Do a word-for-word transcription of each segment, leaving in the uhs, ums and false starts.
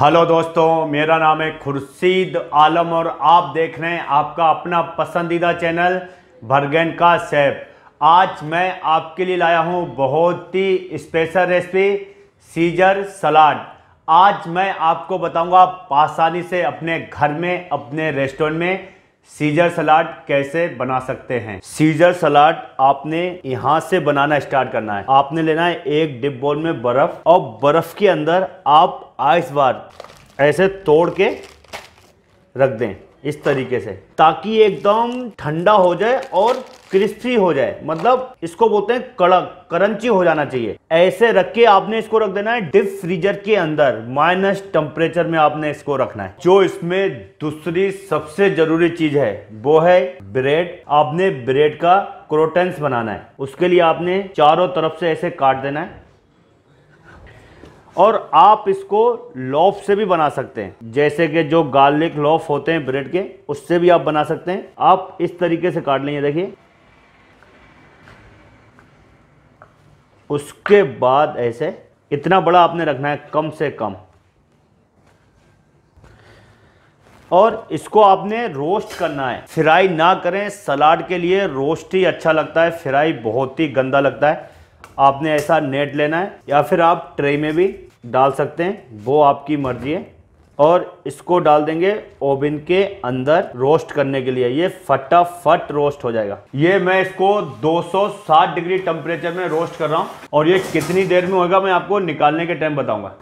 Hello दोस्तों, मेरा नाम है खुर्शीद आलम और आप देख रहे हैं आपका अपना पसंदीदा चैनल भरगैन का शेफ। आज मैं आपके लिए लाया हूं बहुत ही स्पेशल रेसिपी सीजर सलाद। आज मैं आपको बताऊंगा आप आसानी से अपने घर में, अपने रेस्टोरेंट में सीजर सलाद कैसे बना सकते हैं। सीजर सलाद आपने यहाँ से बनाना स्टार्ट करना है। आपने लेना है एक डिप बाउल में बर्फ और बर्फ के अंदर आप आइस बार ऐसे तोड़ के रख दें इस तरीके से, ताकि एकदम ठंडा हो जाए और क्रिस्पी हो जाए। मतलब इसको बोलते हैं कड़क, करंची हो जाना चाहिए। ऐसे रख के आपने इसको रख देना है डीप फ्रीजर के अंदर, माइनस टेम्परेचर में आपने इसको रखना है। जो इसमें दूसरी सबसे जरूरी चीज है वो है ब्रेड। आपने ब्रेड का क्रोटन्स बनाना है, उसके लिए आपने चारों तरफ से ऐसे काट देना है। और आप इसको लॉफ से भी बना सकते हैं, जैसे कि जो गार्लिक लॉफ होते हैं ब्रेड के, उससे भी आप बना सकते हैं। आप इस तरीके से काट लेंगे, देखिए। उसके बाद ऐसे इतना बड़ा आपने रखना है कम से कम, और इसको आपने रोस्ट करना है। फ्राई ना करें, सलाद के लिए रोस्ट ही अच्छा लगता है, फ्राई बहुत ही गंदा लगता है। आपने ऐसा नेट लेना है या फिर आप ट्रे में भी डाल सकते हैं, वो आपकी मर्जी है। और इसको डाल देंगे ओवन के अंदर रोस्ट करने के लिए, ये फटाफट रोस्ट हो जाएगा। ये मैं इसको दो सौ साठ डिग्री टेम्परेचर में रोस्ट कर रहा हूँ, और ये कितनी देर में होगा मैं आपको निकालने के टाइम बताऊँगा।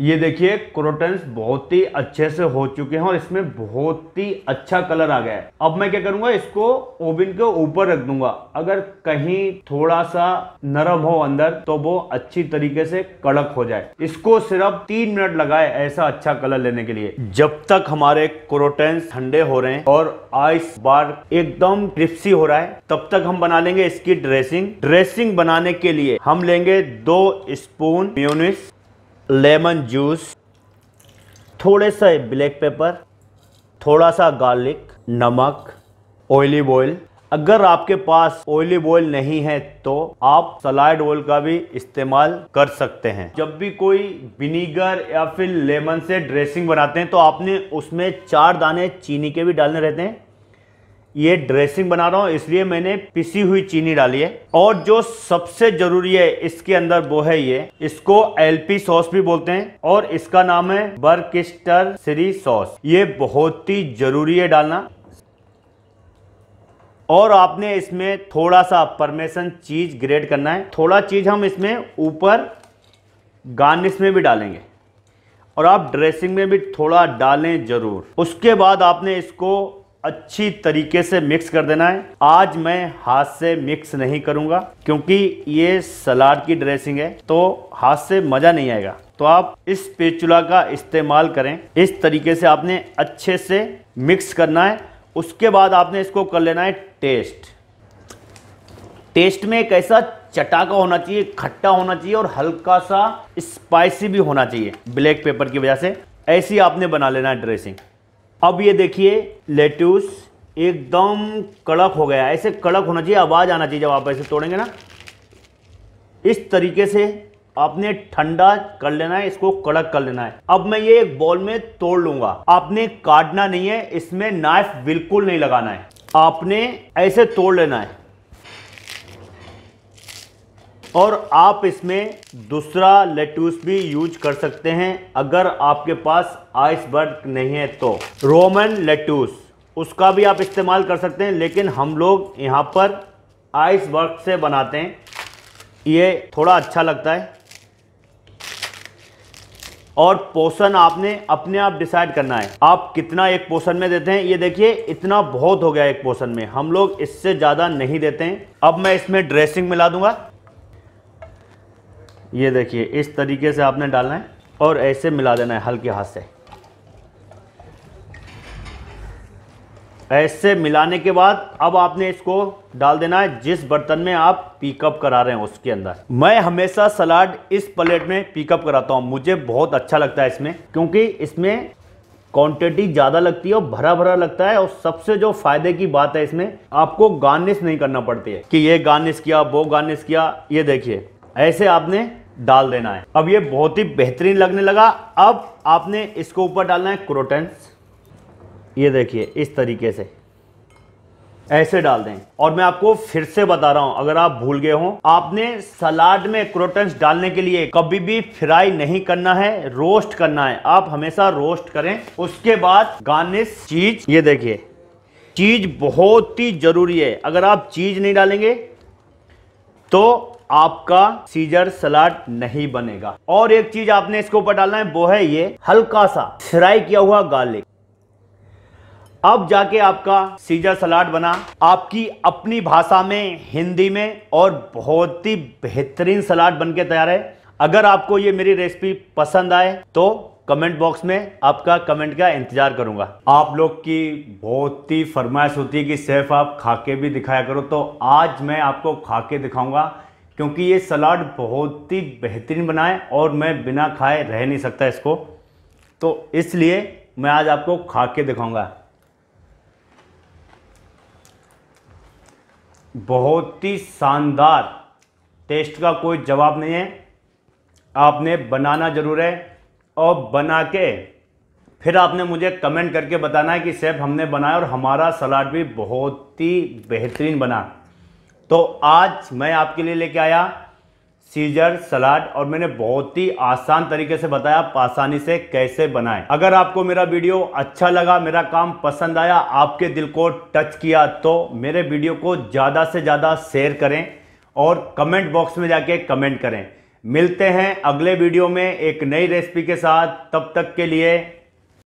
ये देखिए क्रोटन्स बहुत ही अच्छे से हो चुके हैं और इसमें बहुत ही अच्छा कलर आ गया है। अब मैं क्या करूंगा, इसको ओवन के ऊपर रख दूंगा। अगर कहीं थोड़ा सा नरम हो अंदर तो वो अच्छी तरीके से कड़क हो जाए। इसको सिर्फ तीन मिनट लगाए ऐसा अच्छा कलर लेने के लिए। जब तक हमारे क्रोटन्स ठंडे हो रहे हैं और आइस बार एकदम क्रिस्पी हो रहा है, तब तक हम बना लेंगे इसकी ड्रेसिंग। ड्रेसिंग बनाने के लिए हम लेंगे दो स्पून मेयोनीज, लेमन जूस, थोड़े सा ब्लैक पेपर, थोड़ा सा गार्लिक, नमक, ऑलिव ऑयल। अगर आपके पास ऑलिव ऑयल नहीं है तो आप सलाद ऑयल का भी इस्तेमाल कर सकते हैं। जब भी कोई विनीगर या फिर लेमन से ड्रेसिंग बनाते हैं तो आपने उसमें चार दाने चीनी के भी डालने रहते हैं। ये ड्रेसिंग बना रहा हूँ इसलिए मैंने पिसी हुई चीनी डाली है। और जो सबसे जरूरी है इसके अंदर वो है ये, इसको एलपी सॉस भी बोलते हैं और इसका नाम है वर्सेस्टरशायर सॉस। ये बहुत ही जरूरी है डालना। और आपने इसमें थोड़ा सा पार्मेसन चीज ग्रेट करना है। थोड़ा चीज हम इसमें ऊपर गार्निश में भी डालेंगे, और आप ड्रेसिंग में भी थोड़ा डालें जरूर। उसके बाद आपने इसको अच्छी तरीके से मिक्स कर देना है। आज मैं हाथ से मिक्स नहीं करूंगा क्योंकि ये सलाद की ड्रेसिंग है तो हाथ से मज़ा नहीं आएगा, तो आप इस स्पैचुला का इस्तेमाल करें। इस तरीके से आपने अच्छे से मिक्स करना है। उसके बाद आपने इसको कर लेना है टेस्ट। टेस्ट में एक ऐसा चटाका होना चाहिए, खट्टा होना चाहिए और हल्का सा स्पाइसी भी होना चाहिए ब्लैक पेपर की वजह से। ऐसी आपने बना लेना है ड्रेसिंग। अब ये देखिए लेट्यूस एकदम कड़क हो गया। ऐसे कड़क होना चाहिए, आवाज़ आना चाहिए जब आप ऐसे तोड़ेंगे ना। इस तरीके से आपने ठंडा कर लेना है, इसको कड़क कर लेना है। अब मैं ये एक बॉल में तोड़ लूँगा। आपने काटना नहीं है, इसमें नाइफ बिल्कुल नहीं लगाना है। आपने ऐसे तोड़ लेना है, और आप इसमें दूसरा लेट्यूस भी यूज कर सकते हैं अगर आपके पास आइसबर्ग नहीं है तो। रोमन लेट्यूस, उसका भी आप इस्तेमाल कर सकते हैं, लेकिन हम लोग यहाँ पर आइसबर्ग से बनाते हैं, ये थोड़ा अच्छा लगता है। और पोर्शन आपने अपने आप डिसाइड करना है, आप कितना एक पोर्शन में देते हैं। ये देखिए इतना बहुत हो गया एक पोर्शन में, हम लोग इससे ज़्यादा नहीं देते हैं। अब मैं इसमें ड्रेसिंग मिला दूँगा। ये देखिए इस तरीके से आपने डालना है और ऐसे मिला देना है हल्के हाथ से। ऐसे मिलाने के बाद अब आपने इसको डाल देना है जिस बर्तन में आप पिकअप करा रहे हैं उसके अंदर। मैं हमेशा सलाद इस प्लेट में पिकअप कराता हूँ, मुझे बहुत अच्छा लगता है इसमें, क्योंकि इसमें क्वांटिटी ज़्यादा लगती है और भरा भरा लगता है। और सबसे जो फायदे की बात है इसमें, आपको गार्निश नहीं करना पड़ती है कि ये गार्निश किया वो गार्निश किया। ये देखिए ऐसे आपने डाल देना है। अब ये बहुत ही बेहतरीन लगने लगा। अब आपने इसको ऊपर डालना है क्रोटन्स, ये देखिए इस तरीके से ऐसे डाल दें। और मैं आपको फिर से बता रहा हूं, अगर आप भूल गए हो, आपने सलाद में क्रोटन्स डालने के लिए कभी भी फ्राई नहीं करना है, रोस्ट करना है। आप हमेशा रोस्ट करें। उसके बाद गार्निश चीज, ये देखिए चीज बहुत ही जरूरी है। अगर आप चीज नहीं डालेंगे तो आपका सीजर सलाद नहीं बनेगा। और एक चीज आपने इसके ऊपर डालना है, वो है ये हल्का सा फ्राई किया हुआ गार्लिक। अब जाके आपका सीजर सलाद बना, आपकी अपनी भाषा में, हिंदी में, और बहुत ही बेहतरीन सलाद बनके तैयार है। अगर आपको ये मेरी रेसिपी पसंद आए तो कमेंट बॉक्स में आपका कमेंट का इंतजार करूंगा। आप लोग की बहुत ही फरमाइश होती है कि शेफ आप खा के भी दिखाया करो, तो आज मैं आपको खा के दिखाऊंगा, क्योंकि ये सलाद बहुत ही बेहतरीन बना है और मैं बिना खाए रह नहीं सकता इसको, तो इसलिए मैं आज आपको खा के दिखाऊंगा। बहुत ही शानदार, टेस्ट का कोई जवाब नहीं है। आपने बनाना ज़रूर है और बना के फिर आपने मुझे कमेंट करके बताना है कि शेफ हमने बनाया और हमारा सलाद भी बहुत ही बेहतरीन बना। तो आज मैं आपके लिए लेके आया सीजर सलाद, और मैंने बहुत ही आसान तरीके से बताया आप आसानी से कैसे बनाएं। अगर आपको मेरा वीडियो अच्छा लगा, मेरा काम पसंद आया, आपके दिल को टच किया, तो मेरे वीडियो को ज़्यादा से ज़्यादा शेयर करें और कमेंट बॉक्स में जाके कमेंट करें। मिलते हैं अगले वीडियो में एक नई रेसिपी के साथ। तब तक के लिए